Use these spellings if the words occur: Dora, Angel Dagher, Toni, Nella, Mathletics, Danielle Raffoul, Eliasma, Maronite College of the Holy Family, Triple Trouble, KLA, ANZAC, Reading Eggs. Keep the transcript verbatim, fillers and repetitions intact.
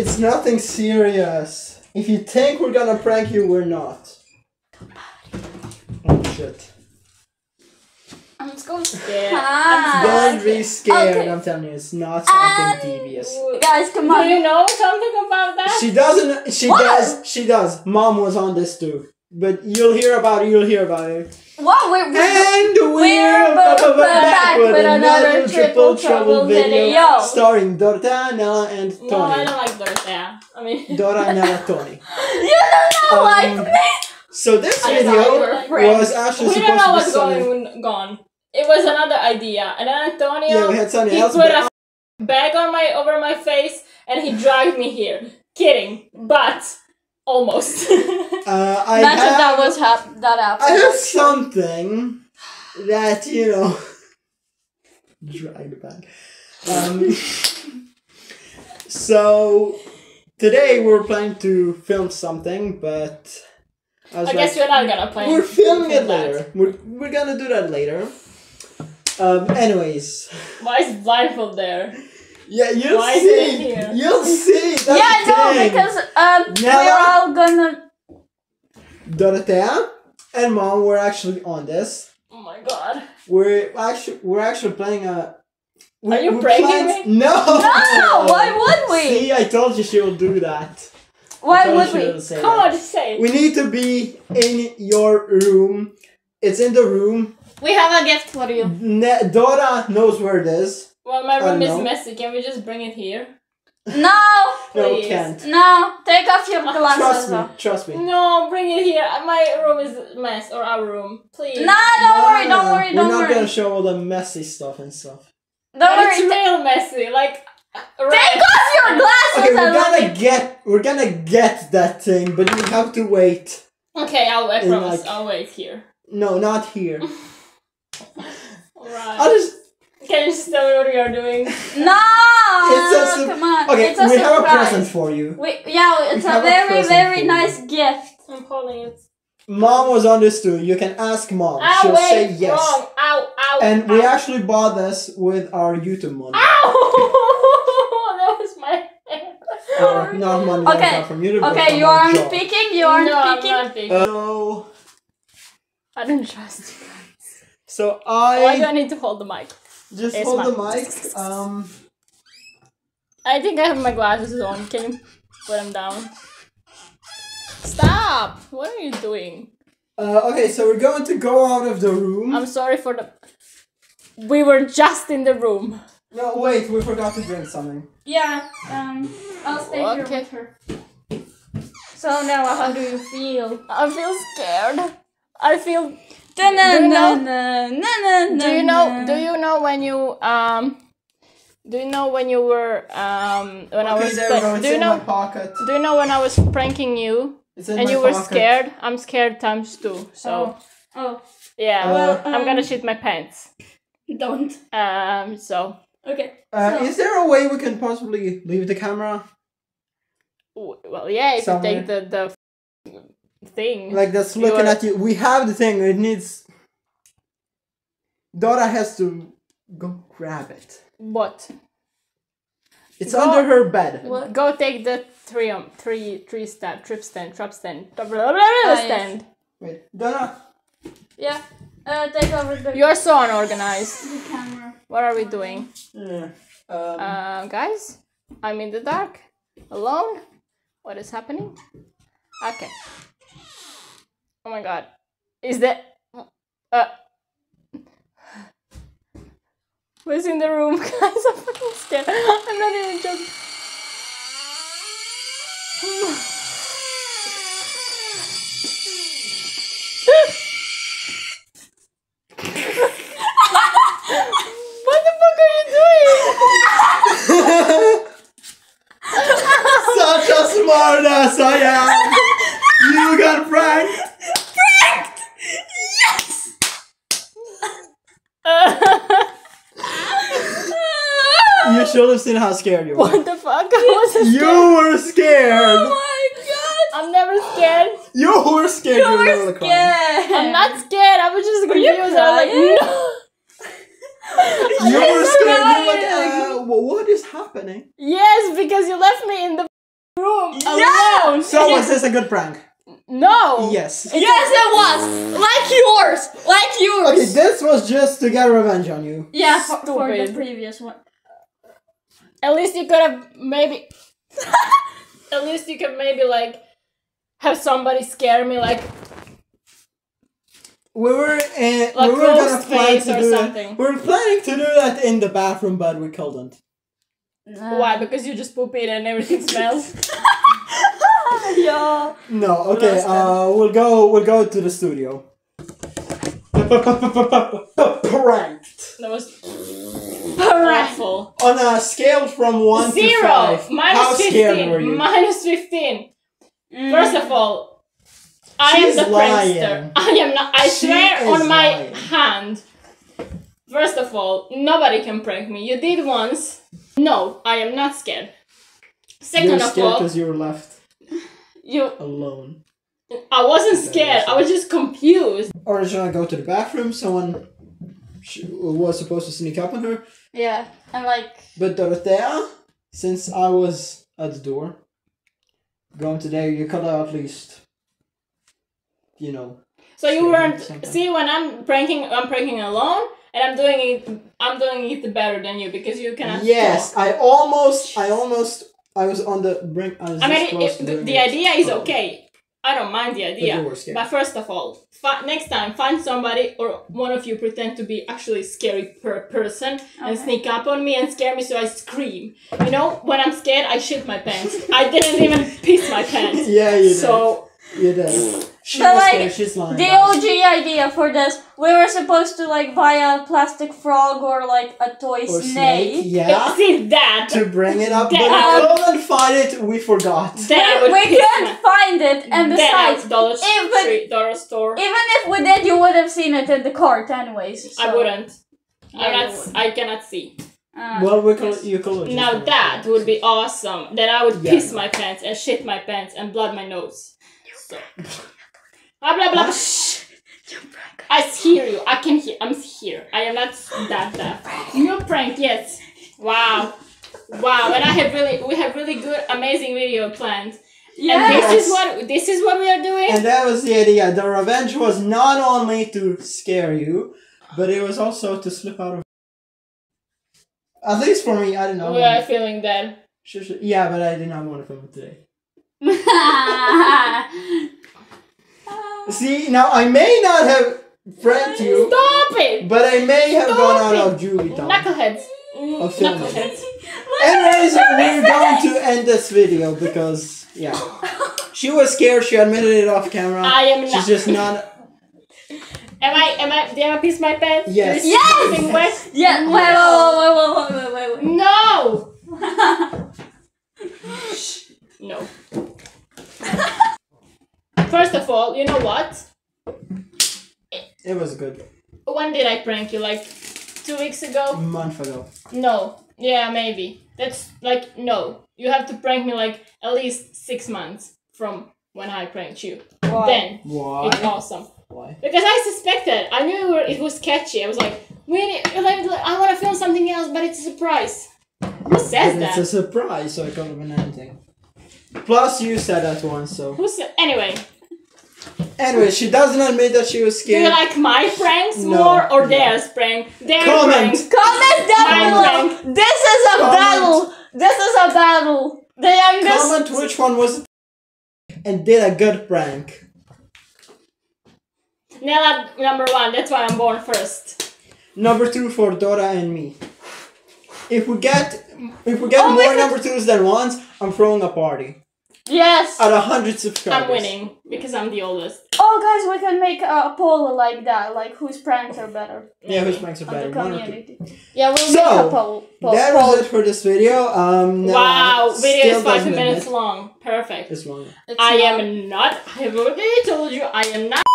It's nothing serious. If you think we're gonna prank you, we're not. Oh shit. I'm just going scared. Ah. Don't be scared, okay. I'm telling you, it's not something um, devious. Guys, come on. Do you know something about that? She doesn't, she what? does, she does. Mom was on this too. But you'll hear about it, you'll hear about it. What? We're, we're, and we're, we're back, back with another, another Triple Trouble video, video starring Dora, Nella, and Toni. No, I don't like Dora. I mean, Dora, Nella, Toni. You don't know um, like me! So this I video we was actually we supposed to be We don't know what's going on. It was another idea, and then Antonio, yeah, we had something he else put a bag on my over my face, and he dragged me here. Kidding, but almost. uh, I Imagine have, that was hap that happened. I have something that you know, dragged back. Um, so today we're planning to film something, but I, I like, guess you're not gonna play. We're filming it later. That. We're we're gonna do that later. Um. Anyways. Why is blindfold there? Yeah, you'll Why see. Is it here? You'll see. That's yeah, no, because um, Nella, we're all gonna. Dorothea and Mom were actually on this. Oh my God. We're actually we're actually playing a. We're, Are you pranking me? No. No. Why would we? See, I told you she will do that. Why would we? Say Come that. on, say it. We need to be in your room. It's in the room. We have a gift for you. Ne Dora knows where it is. Well, my room is know. messy. Can we just bring it here? No! No, we can't. No, take off your glasses. Trust me, trust me. No, bring it here. My room is a mess, or our room. Please. No, don't no, worry, don't no. worry, don't We're worry. We're not gonna show all the messy stuff and stuff. Don't but worry. It's real messy, like... Right. Take off your glasses! Okay, we're gonna like... get we're gonna get that thing, but you have to wait. Okay, I'll I promise. Like... I'll wait here. No, not here. Alright. I'll just Can you just tell me what you're doing? No! It's no, a come on. Okay, it's a we surprise. have a present for you. We, yeah, it's we a very, a very nice gift. I'm holding it. Mom was on this too. You can ask Mom. Ow, She'll wait, say yes. Ow, ow, and ow. we actually bought this with our YouTube money. Ow! Or not money okay. from universe, okay, you aren't job. Picking, you aren't no, picking. I'm not picking. Uh, so I don't trust you guys. So I Why do I need to hold the mic? Just it's hold my... the mic. Um I think I have my glasses on. Can you put them down? Stop! What are you doing? Uh okay, so we're going to go out of the room. I'm sorry for the We were just in the room. No, wait, we forgot to bring something. Yeah, um, I'll stay okay. here with her. So now, how do you feel? I feel scared. I feel... Do you know, do you know when you, um... Do you know when you were, um... When okay, I was... There we go. It's do you in know, my pocket. Do you know when I was pranking you? It's in and my you pocket. were scared? I'm scared times two, so... Oh, oh. Yeah, uh, well, um, I'm gonna shit my pants. Don't. Um, so... Okay. Uh, so. Is there a way we can possibly leave the camera? Well, yeah, if Somewhere. you take the, the thing. Like that's looking at you. We have the thing. It needs... Dora has to go grab it. What? It's go, under her bed. What? Go take the three, um, three, three stand, trip stand, trap stand, blah, blah, blah, blah, stand. Wait, Dora. Yeah. Uh, take over the You're so unorganized. The camera. What are we doing? Yeah. Um, uh, guys, I'm in the dark, alone. What is happening? Okay. Oh my God. Is that... Uh, who's in the room, guys? I'm fucking scared. I'm not even joking. Smartass I am! You got pranked! Pranked! Yes! You should have seen how scared you were. What the fuck? I wasn't scared. You were scared! Oh my God! I'm never scared. You were scared. You, you were scared. scared. I'm not scared. I was just confused. I was like, no! You were scared. You're like, uh, what is happening? Yes, because you left me in the was this a good prank? No! Yes. Yes, it was! Like yours! Like yours! Okay, this was just to get revenge on you. Yeah, for, for the previous one. At least you could have maybe... At least you could maybe like... have somebody scare me like... We were, uh, like we were gonna plan to do something. That. We were planning to do that in the bathroom, but we couldn't. No. Why? Because you just poop it and everything smells? Yeah. No, okay, uh, we'll go, we'll go to the studio. Pranked! That was... Prankful. On a scale from one Zero. to five, minus how fifteen. Scared were you? Minus fifteen. Mm. First of all, I She's am the lying. prankster. I am not, I she swear on my lying. hand. First of all, nobody can prank me. You did once. No, I am not scared. Second of all... You're scared because you were left you, alone. I wasn't scared, I was just confused. Originally, go to the bathroom, someone she was supposed to sneak up on her. Yeah, and like... But Dorothea, since I was at the door, going today, you could have at least, you know... So you weren't... See, when I'm pranking, I'm pranking alone. And I'm doing it. I'm doing it better than you because you cannot. Yes, talk. I almost. I almost. I was on the brink. I, was I mean, if, the, the idea is okay. I don't mind the idea. But, but first of all, next time find somebody or one of you pretend to be actually scary per person okay. and sneak up on me and scare me so I scream. You know, when I'm scared, I shit my pants. I didn't even piss my pants. Yeah, you did. So you did. She but like, scared. She's lying the about. O G idea for this, we were supposed to like buy a plastic frog or like a toy or snake. snake. Yeah. See that? To bring it up, then but we couldn't find it, we forgot. Then we couldn't find it, and besides, dollar even, dollar store. even if we did, you would have seen it in the cart anyways. So. I wouldn't. Yeah, I, not, wouldn't. I cannot see. Uh, well, we could, you could Now that would be awesome. Then I would yeah. piss my pants and shit my pants and blood my nose. So. Blah, blah, blah. I hear you. I can hear. I'm here. I am not that that. New prank, yes. Wow, wow. And I have really, we have really good, amazing video planned. Yes. And this is what this is what we are doing. And that was the idea. The revenge was not only to scare you, but it was also to slip out of. At least for me, I don't know. We are feeling that. Yeah, but I did not want to film it today. See, now I may not have pranked you. Stop it! But I may have Stop gone out it. of Julie time. Knuckleheads. Of Knuckleheads. Anyways, we're going to end this video because, yeah. She was scared, she admitted it off camera. I am She's not. She's just not. Am I, am I, did I piss my pants? Yes. Yes! Yes. Wait, wait, wait, wait, wait, wait. No! No. First of all, you know what? It was good. When did I prank you? Like two weeks ago? A month ago. No. Yeah, maybe. That's like, no. You have to prank me like at least six months from when I pranked you. Why? Then Why? It's awesome. Why? Because I suspected. I knew it, were, it was catchy. I was like, we need, I want to film something else, but it's a surprise. Who says that? It's a surprise, so it could have been anything. Plus, you said that once, so. Who said? Anyway. Anyway, she doesn't admit that she was scared. Do you like my pranks no, more or no. theirs prank? Their Comment! Prank. Comment down below! This is a Comment. battle! This is a battle! The youngest... Comment which one was... and did a good prank. Nella, number one, that's why I'm born first. Number two for Dora and me. If we get... if we get oh, more number twos than ones, I'm throwing a party. Yes! At a hundred subscribers. I'm winning, because I'm the oldest. Oh guys, we can make a poll like that, like whose pranks are better. Yeah, whose pranks are better. Community. Yeah, we'll so, make a poll. poll that poll. was it for this video. Um, wow, video is five minutes long. Perfect. It's long. It's I long. am not, I have already told you, I am not.